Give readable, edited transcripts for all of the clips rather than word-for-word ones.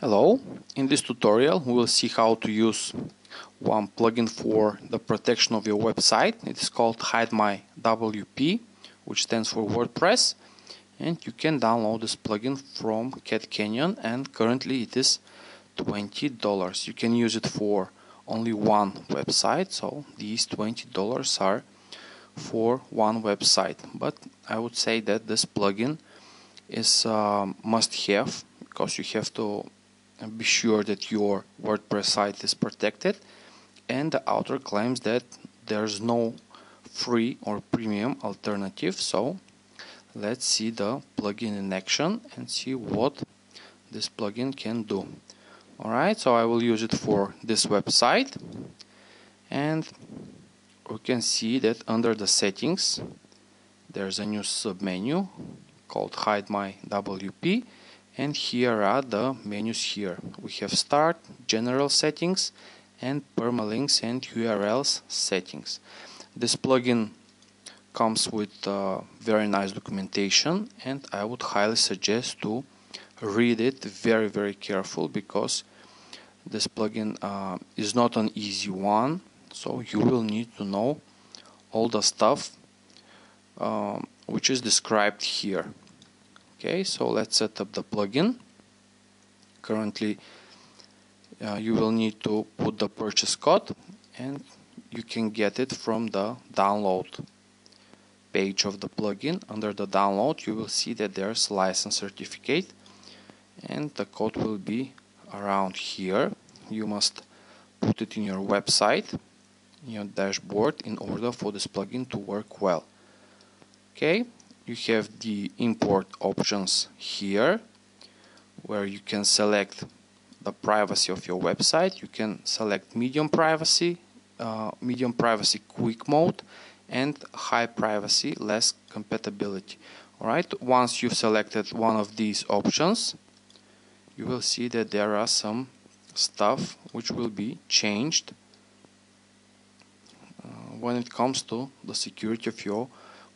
Hello, in this tutorial we will see how to use one plugin for the protection of your website. It is called Hide My WP, which stands for WordPress, and you can download this plugin from Cat Canyon, and currently it is $20. You can use it for only one website, so these $20 are for one website, but I would say that this plugin is must-have, because you have to be sure that your WordPress site is protected, and the author claims that there's no free or premium alternative. So let's see the plugin in action and see what this plugin can do. Alright, so I will use it for this website, and we can see that under the settings there's a new submenu called Hide My WP, and here are the menus. Here we have Start, General Settings, and Permalinks and URLs settings. This plugin comes with very nice documentation, and I would highly suggest to read it very, very careful, because this plugin is not an easy one, so you will need to know all the stuff which is described here. Okay, so let's set up the plugin. Currently you will need to put the purchase code, and you can get it from the download page of the plugin. Under the download you will see that there's license certificate, and the code will be around here. You must put it in your website, in your dashboard, in order for this plugin to work well. Okay, you have the import options here, where you can select the privacy of your website. You can select medium privacy quick mode, and high privacy less compatibility. Alright, once you've selected one of these options, you will see that there are some stuff which will be changed when it comes to the security of your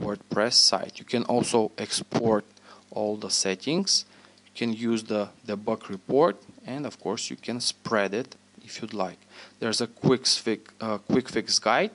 WordPress site. You can also export all the settings, you can use the debug report, and of course you can spread it if you'd like. There's a quick fix guide.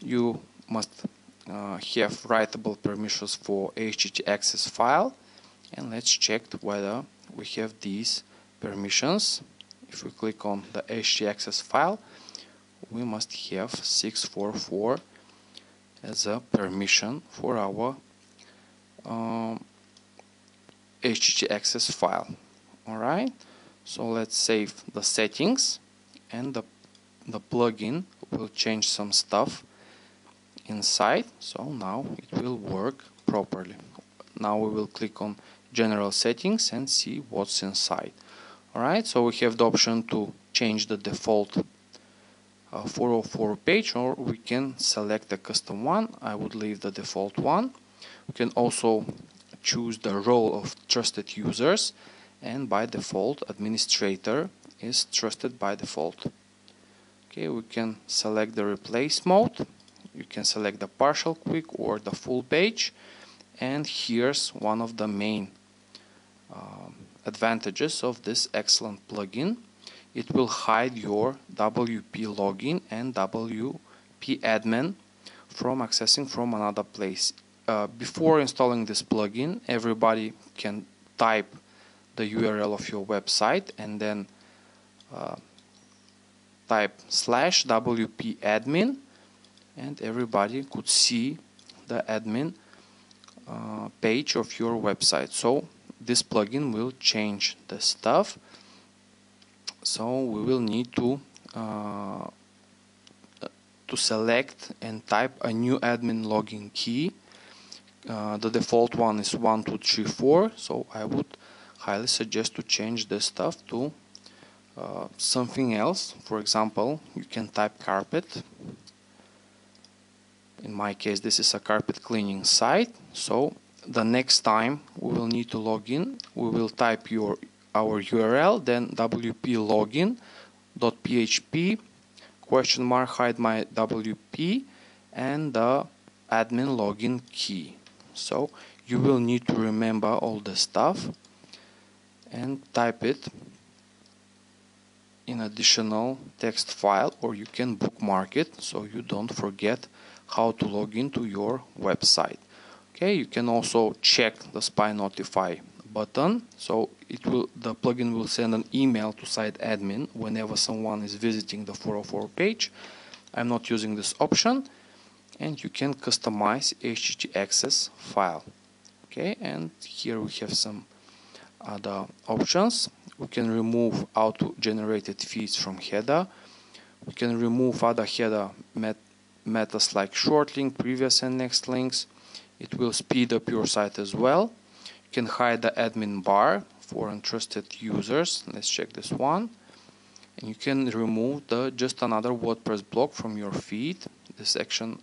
You must have writable permissions for htaccess file, and let's check whether we have these permissions. If we click on the htaccess file, we must have 644 as a permission for our htaccess file. Alright, so let's save the settings, and the plugin will change some stuff inside, so now it will work properly. Now we will click on General Settings and see what's inside. Alright, so we have the option to change the default 404 page, or we can select a custom one. I would leave the default one. We can also choose the role of trusted users, and by default administrator is trusted by default. Okay, we can select the replace mode, you can select the partial quick or the full page, and here's one of the main advantages of this excellent plugin. It will hide your WP login and WP admin from accessing from another place. Before installing this plugin, everybody can type the URL of your website and then type /wp admin, and everybody could see the admin page of your website. So this plugin will change the stuff. So we will need to select and type a new admin login key. The default one is 1234, so I would highly suggest to change this stuff to something else. For example, you can type carpet. In my case, this is a carpet cleaning site, so the next time we will need to log in, we will type our URL, then wp-login.php .. hide my WP, and the admin login key. So you will need to remember all the stuff and type it in additional text file, or you can bookmark it so you don't forget how to log into your website. Okay, you can also check the spy notify button, so the plugin will send an email to site admin whenever someone is visiting the 404 page. I'm not using this option, and you can customize HTTP access file. Okay, and here we have some other options. We can remove auto-generated feeds from header. We can remove other header metas like short link, previous and next links. It will speed up your site as well. You can hide the admin bar for untrusted users. Let's check this one. And you can remove the just another WordPress block from your feed. This section,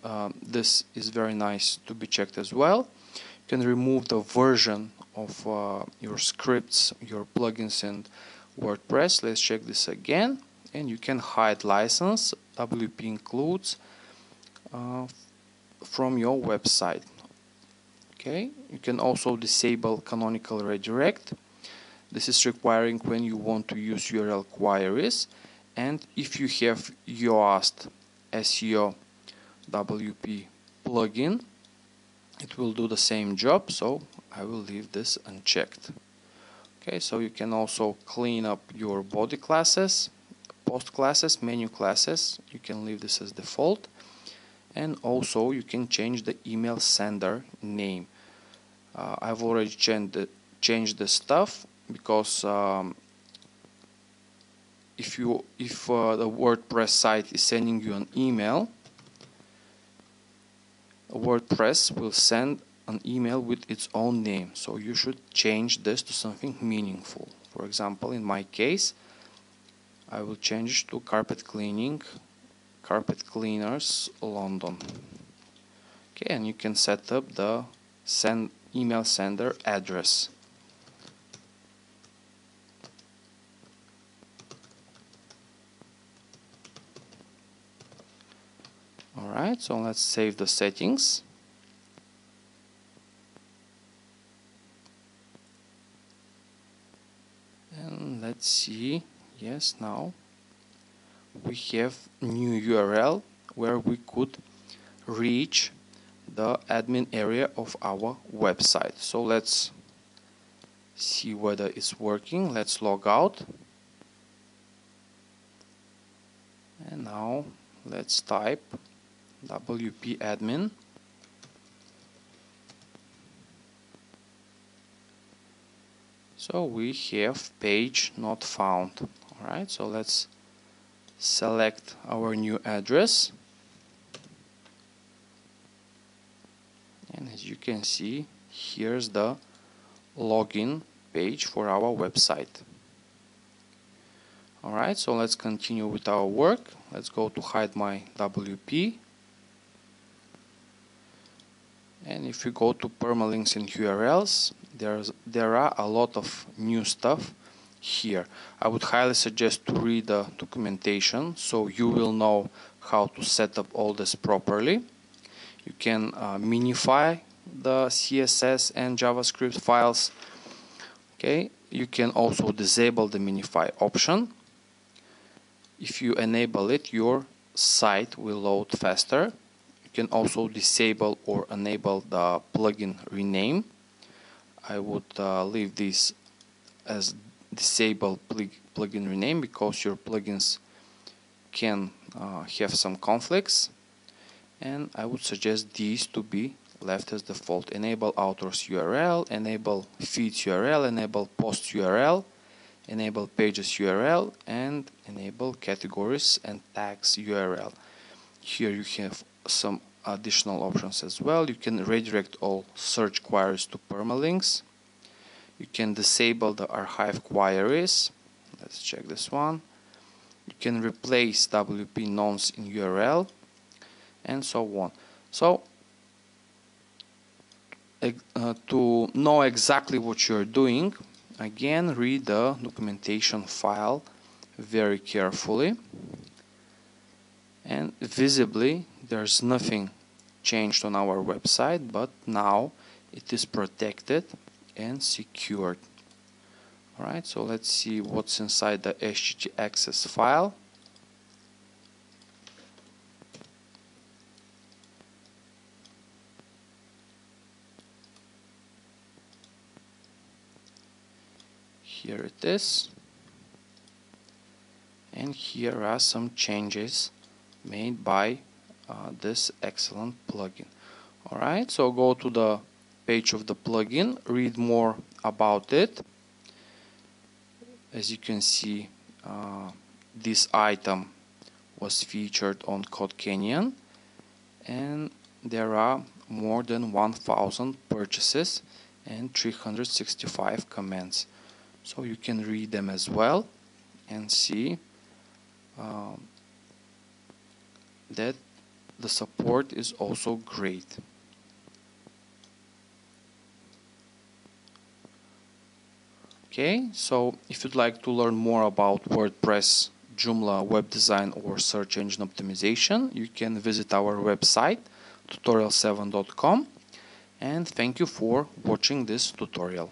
this is very nice to be checked as well. You can remove the version of your scripts, your plugins and WordPress. Let's check this again. And you can hide license WP includes from your website. Okay, you can also disable canonical redirect. This is requiring when you want to use URL queries, and if you have Yoast SEO WP plugin, it will do the same job, so I will leave this unchecked. Okay, so you can also clean up your body classes, post classes, menu classes. You can leave this as default, and also you can change the email sender name. I've already changed the stuff, because if the WordPress site is sending you an email, WordPress will send an email with its own name, so you should change this to something meaningful. For example, in my case, I will change to carpet cleaners London. Okay, and you can set up the email sender address. Alright, so let's save the settings. And let's see, yes, now we have new URL where we could reach the admin area of our website. So let's see whether it's working. Let's log out. And now let's type WP admin, so we have page not found. Alright, so let's select our new address, and as you can see, here's the login page for our website. Alright, so let's continue with our work. Let's go to Hide My WP. And if you go to permalinks and URLs, there are a lot of new stuff here. I would highly suggest to read the documentation, so you will know how to set up all this properly. You can minify the CSS and JavaScript files. Okay, you can also disable the minify option. If you enable it, your site will load faster. You can also disable or enable the plugin rename. I would leave this as disable plugin rename, because your plugins can have some conflicts, and I would suggest these to be left as default. Enable authors URL, enable feeds URL, enable posts URL, enable pages URL, and enable categories and tags URL. Here you have some additional options as well. You can redirect all search queries to permalinks. You can disable the archive queries. Let's check this one. You can replace WP nonce in URL, and so on. So to know exactly what you're doing, again, read the documentation file very carefully, and visibly there's nothing changed on our website, but now it is protected and secured. Alright, so let's see what's inside the htaccess file. Here it is, and here are some changes made by this excellent plugin. Alright, so go to the page of the plugin, read more about it. As you can see, this item was featured on CodeCanyon, and there are more than 1,000 purchases and 365 comments. So you can read them as well and see that the support is also great. Okay, so if you'd like to learn more about WordPress, Joomla, web design or search engine optimization, you can visit our website tutorials7.com, and thank you for watching this tutorial.